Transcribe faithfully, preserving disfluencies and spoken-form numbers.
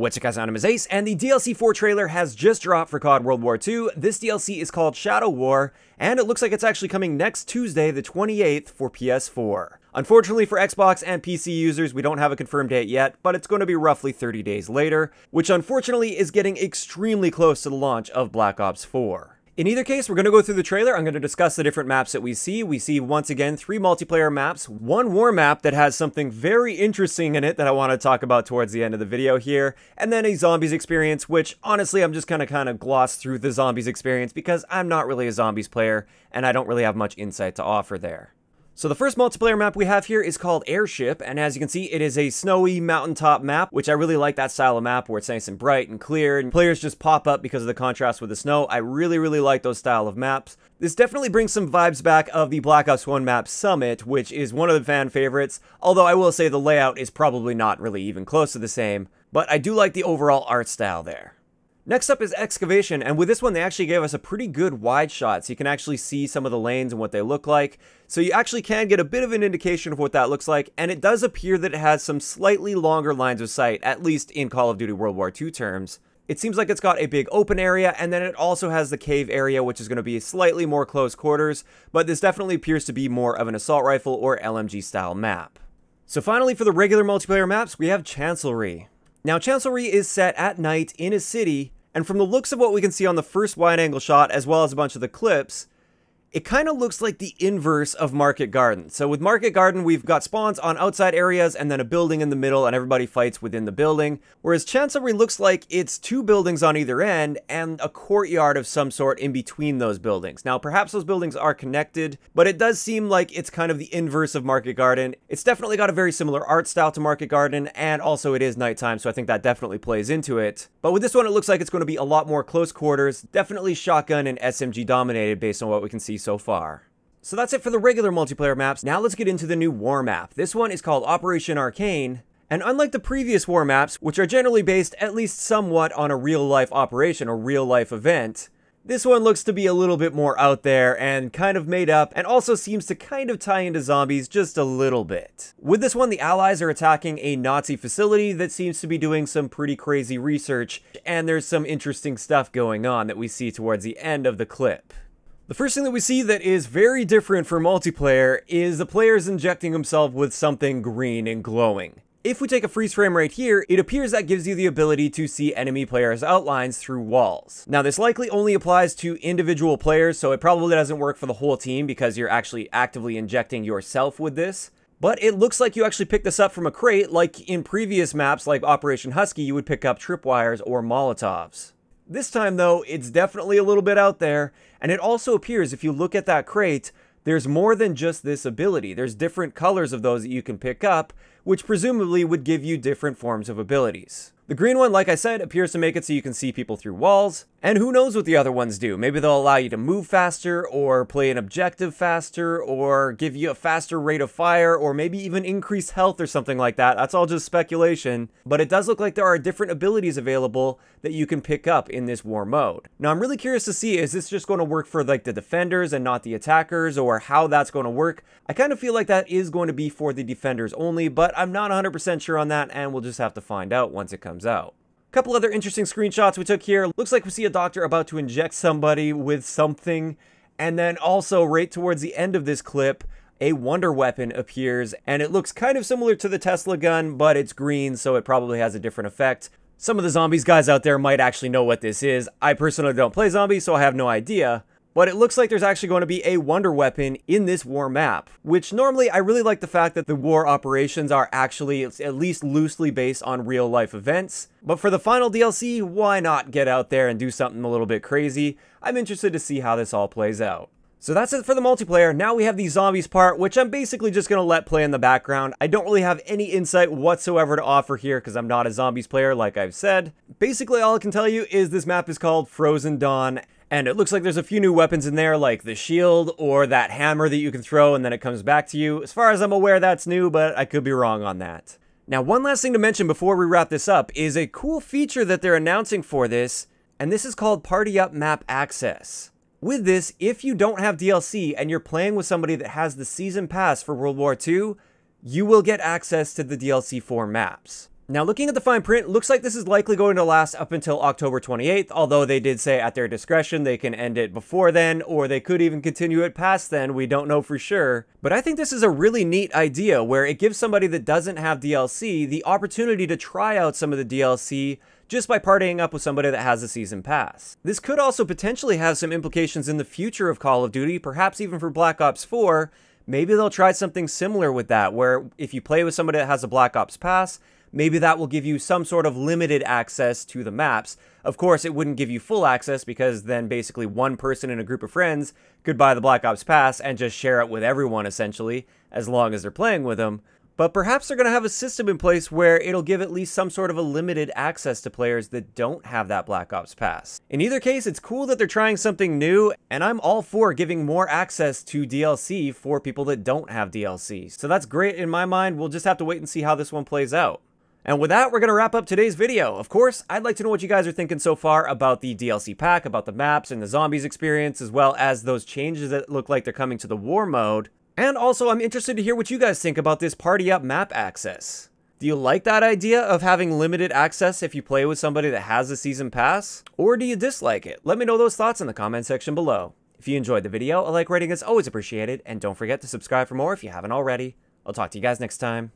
What's up guys, Anonymous Ace, and the D L C four trailer has just dropped for C O D World War two. This D L C is called Shadow War, and it looks like it's actually coming next Tuesday the twenty-eighth for P S four. Unfortunately for Xbox and P C users, we don't have a confirmed date yet, but it's going to be roughly thirty days later, which unfortunately is getting extremely close to the launch of Black Ops four. In either case, we're going to go through the trailer. I'm going to discuss the different maps that we see. We see, once again, three multiplayer maps, one war map that has something very interesting in it that I want to talk about towards the end of the video here, and then a zombies experience, which, honestly, I'm just going to kind of gloss through the zombies experience because I'm not really a zombies player, and I don't really have much insight to offer there. So the first multiplayer map we have here is called Airship, and as you can see, it is a snowy mountaintop map, which I really like that style of map where it's nice and bright and clear, and players just pop up because of the contrast with the snow. I really, really like those style of maps. This definitely brings some vibes back of the Black Ops one map Summit, which is one of the fan favorites, although I will say the layout is probably not really even close to the same, but I do like the overall art style there. Next up is Excavation, and with this one they actually gave us a pretty good wide shot, so you can actually see some of the lanes and what they look like. So you actually can get a bit of an indication of what that looks like, and it does appear that it has some slightly longer lines of sight, at least in Call of Duty World War two terms. It seems like it's got a big open area, and then it also has the cave area, which is going to be slightly more close quarters, but this definitely appears to be more of an assault rifle or L M G style map. So finally, for the regular multiplayer maps, we have Chancellery. Now, Chancellery is set at night in a city, and from the looks of what we can see on the first wide-angle shot, as well as a bunch of the clips, it kind of looks like the inverse of Market Garden. So with Market Garden, we've got spawns on outside areas and then a building in the middle, and everybody fights within the building. Whereas Chancellery looks like it's two buildings on either end and a courtyard of some sort in between those buildings. Now, perhaps those buildings are connected, but it does seem like it's kind of the inverse of Market Garden. It's definitely got a very similar art style to Market Garden, and also it is nighttime, so I think that definitely plays into it. But with this one, it looks like it's going to be a lot more close quarters, definitely shotgun and S M G dominated based on what we can see so far. So that's it for the regular multiplayer maps. Now let's get into the new war map. This one is called Operation Arcane, and unlike the previous war maps, which are generally based at least somewhat on a real-life operation or real-life event, this one looks to be a little bit more out there and kind of made up, and also seems to kind of tie into zombies just a little bit. With this one, the Allies are attacking a Nazi facility that seems to be doing some pretty crazy research, and there's some interesting stuff going on that we see towards the end of the clip. The first thing that we see that is very different for multiplayer is the player's injecting himself with something green and glowing. If we take a freeze frame right here, it appears that gives you the ability to see enemy players' outlines through walls. Now, this likely only applies to individual players, so it probably doesn't work for the whole team because you're actually actively injecting yourself with this. But it looks like you actually picked this up from a crate, like in previous maps like Operation Husky, you would pick up tripwires or Molotovs. This time, though, it's definitely a little bit out there, and it also appears, if you look at that crate, there's more than just this ability. There's different colors of those that you can pick up, which presumably would give you different forms of abilities. The green one, like I said, appears to make it so you can see people through walls, and who knows what the other ones do. Maybe they'll allow you to move faster, or play an objective faster, or give you a faster rate of fire, or maybe even increase health or something like that. That's all just speculation, but it does look like there are different abilities available that you can pick up in this war mode. Now, I'm really curious to see, is this just going to work for like the defenders and not the attackers, or how that's going to work? I kind of feel like that is going to be for the defenders only, but I'm not one hundred percent sure on that, and we'll just have to find out once it comes out. A couple other interesting screenshots we took here. Looks like we see a doctor about to inject somebody with something, and then also right towards the end of this clip, a wonder weapon appears, and it looks kind of similar to the Tesla gun, but it's green, so it probably has a different effect. Some of the zombies guys out there might actually know what this is. I personally don't play zombies, so I have no idea. But it looks like there's actually going to be a wonder weapon in this war map, which normally I really like the fact that the war operations are actually at least loosely based on real life events. But for the final D L C, why not get out there and do something a little bit crazy? I'm interested to see how this all plays out. So that's it for the multiplayer. Now we have the zombies part, which I'm basically just going to let play in the background. I don't really have any insight whatsoever to offer here because I'm not a zombies player, like I've said. Basically, all I can tell you is this map is called Frozen Dawn, and it looks like there's a few new weapons in there, like the shield or that hammer that you can throw and then it comes back to you. As far as I'm aware, that's new, but I could be wrong on that. Now, one last thing to mention before we wrap this up is a cool feature that they're announcing for this, and this is called Party Up Map Access. With this, if you don't have D L C and you're playing with somebody that has the season pass for World War two, you will get access to the D L C four maps. Now, looking at the fine print, looks like this is likely going to last up until October twenty-eighth, although they did say at their discretion they can end it before then, or they could even continue it past then. We don't know for sure. But I think this is a really neat idea where it gives somebody that doesn't have D L C the opportunity to try out some of the D L C just by partying up with somebody that has a season pass. This could also potentially have some implications in the future of Call of Duty, perhaps even for Black Ops four. Maybe they'll try something similar with that, where if you play with somebody that has a Black Ops pass, maybe that will give you some sort of limited access to the maps. Of course, it wouldn't give you full access because then basically one person in a group of friends could buy the Black Ops pass and just share it with everyone, essentially, as long as they're playing with them. But perhaps they're going to have a system in place where it'll give at least some sort of a limited access to players that don't have that Black Ops pass. In either case, it's cool that they're trying something new, and I'm all for giving more access to D L C for people that don't have D L C. So that's great in my mind. We'll just have to wait and see how this one plays out. And with that, we're going to wrap up today's video. Of course, I'd like to know what you guys are thinking so far about the D L C pack, about the maps and the zombies experience, as well as those changes that look like they're coming to the war mode. And also, I'm interested to hear what you guys think about this Party Up Map Access. Do you like that idea of having limited access if you play with somebody that has a season pass? Or do you dislike it? Let me know those thoughts in the comment section below. If you enjoyed the video, a like rating is always appreciated, and don't forget to subscribe for more if you haven't already. I'll talk to you guys next time.